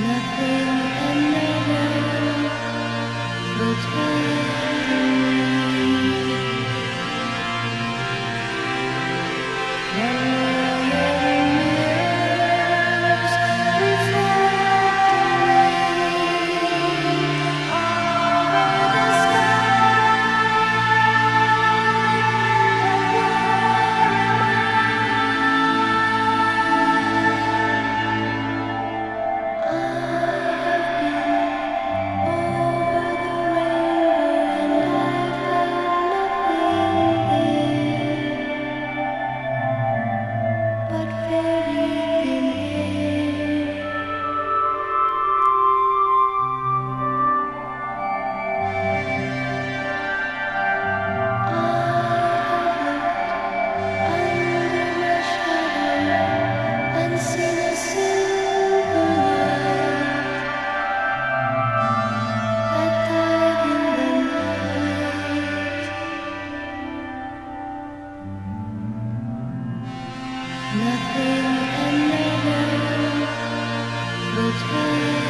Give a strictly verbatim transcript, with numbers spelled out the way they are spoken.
Nothing and never but I.